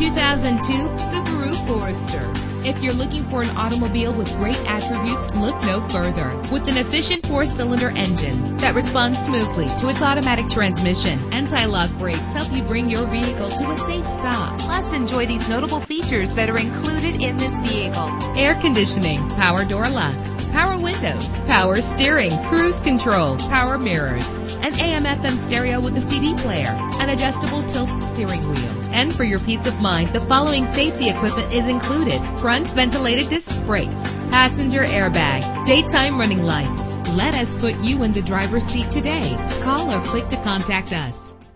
2002 Subaru Forester. If you're looking for an automobile with great attributes, look no further. With an efficient four-cylinder engine that responds smoothly to its automatic transmission, anti-lock brakes help you bring your vehicle to a safe stop. Plus, enjoy these notable features that are included in this vehicle: air conditioning, power door locks, power windows, power steering, cruise control, power mirrors, an AM/FM stereo with a CD player, an adjustable tilt steering wheel. And for your peace of mind, the following safety equipment is included: front ventilated disc brakes, passenger airbag, daytime running lights. Let us put you in the driver's seat today. Call or click to contact us.